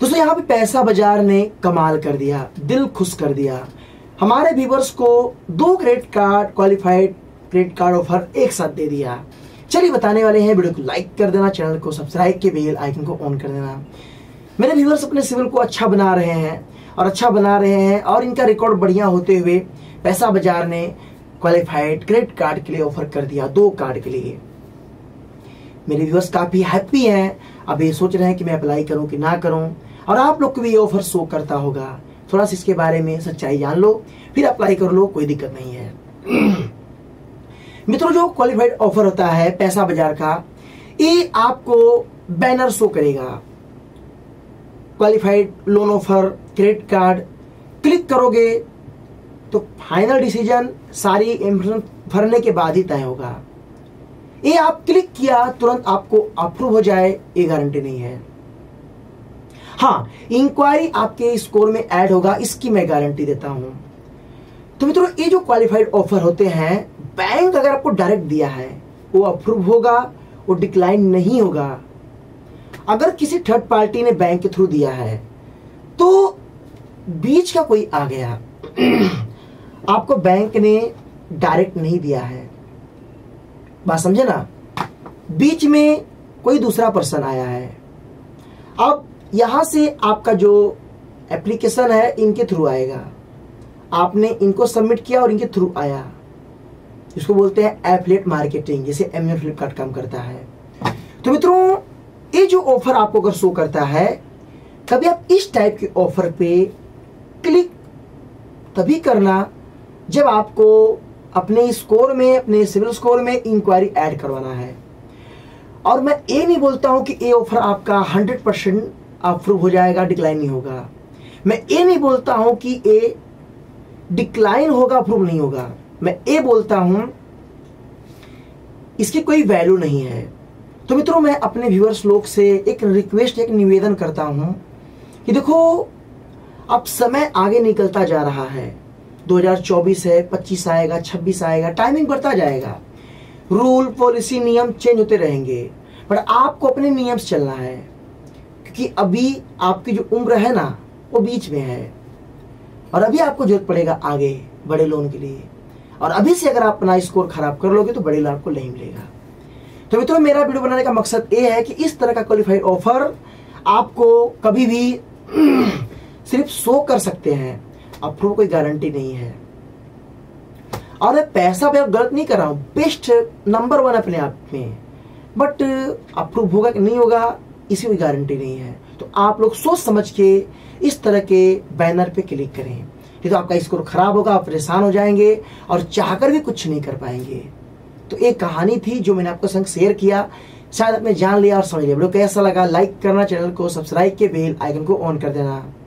दोस्तों यहाँ पे पैसा बाजार ने कमाल कर दिया, दिल खुश कर दिया। हमारे व्यूवर्स को 2 credit card, qualified credit card offer एक साथ दे दिया। चलिए बताने वाले हैं, वीडियो को लाइक कर देना, चैनल को सब्सक्राइब के बेल आइकन को ऑन कर देना। मेरे व्यूवर्स अपने सिविल को अच्छा बना रहे हैं और इनका रिकॉर्ड बढ़िया होते हुए पैसा बाजार ने क्वालिफाइड क्रेडिट कार्ड के लिए ऑफर कर दिया 2 कार्ड के लिए। मेरे व्यूवर्स काफ़ी हैप्पी हैं, अब ये सोच रहे हैं कि मैं अप्लाई करूं कि ना करूं, और आप लोग को भी ये ऑफर शो करता होगा। थोड़ा सा इसके बारे में सच्चाई जान लो, फिर अप्लाई कर लो, कोई दिक्कत नहीं है। मित्रों, जो क्वालिफाइड ऑफर होता है पैसा बाजार का, ये आपको बैनर शो करेगा, qualified loan offer, credit card. Click करोगे तो फाइनल डिसीजन सारी इंफॉर्मेशन भरने के बाद ही तय होगा। ये आप क्लिक किया तुरंत आपको अप्रूव हो जाए, ये गारंटी नहीं है। हाँ, इंक्वायरी आपके स्कोर में ऐड होगा, इसकी मैं गारंटी देता हूं। तो मित्रों, ये जो क्वालिफाइड ऑफर होते हैं, बैंक अगर आपको डायरेक्ट दिया है वो अप्रूव होगा, वो डिक्लाइन नहीं होगा। अगर किसी थर्ड पार्टी ने बैंक के थ्रू दिया है तो बीच का कोई आ गया, आपको बैंक ने डायरेक्ट नहीं दिया है, बात समझे ना, बीच में कोई दूसरा पर्सन आया है। अब यहां से आपका जो एप्लीकेशन है इनके थ्रू आएगा, आपने इनको सबमिट किया और इनके थ्रू आया, इसको बोलते हैं एफिलिएट मार्केटिंग, जैसे Amazon फ्लिपकार्ट काम करता है। तो मित्रों, ये जो ऑफर आपको अगर शो करता है, कभी आप इस टाइप के ऑफर पे क्लिक तभी करना जब आपको अपने स्कोर में, अपने सिविल स्कोर में इंक्वायरी ऐड करवाना है। और मैं ये नहीं बोलता हूं कि ये ऑफर आपका 100% अप्रूव हो जाएगा, डिक्लाइन नहीं होगा। मैं ये नहीं बोलता हूं कि ये डिक्लाइन होगा, अप्रूव नहीं होगा। मैं ये बोलता हूं इसकी कोई वैल्यू नहीं है। तो मित्रों, मैं अपने व्यूअर्स लोग से एक रिक्वेस्ट, एक निवेदन करता हूं कि देखो, अब समय आगे निकलता जा रहा है, 2024 है, 25 आएगा, 26 आएगा, टाइमिंग बढ़ता जाएगा, रूल, पॉलिसी, नियम चेंज होते रहेंगे, पर आपको अपने नियम से चलना है, क्योंकि अभी आपकी जो उम्र है ना वो बीच में है, और अभी आपको जरूरत पड़ेगा आगे बड़े लोन के लिए, और अभी से अगर आप अपना स्कोर खराब कर लोगे तो बड़े लाभ को नहीं मिलेगा। तो मित्रों, मेरा वीडियो बनाने का मकसद ये है कि इस तरह का क्वालिफाइड ऑफर आपको कभी भी सिर्फ शो कर सकते हैं, अप्रूव कोई गारंटी नहीं है। और मैं पैसा भी गलत नहीं कर रहा हूँ, बेस्ट नंबर 1 अपने आप में, बट अप्रूव होगा कि नहीं होगा इसी कोई गारंटी नहीं है। तो आप लोग सोच समझ के इस तरह के बैनर पे क्लिक करें, ये तो आपका स्कोर खराब होगा, आप परेशान हो जाएंगे और चाहकर भी कुछ नहीं कर पाएंगे। तो एक कहानी थी जो मैंने आपको संग शेयर किया, शायद आपने जान लिया और समझ लिया। वीडियो कैसा लगा लाइक करना, चैनल को सब्सक्राइब के बेल आइकन को ऑन कर देना।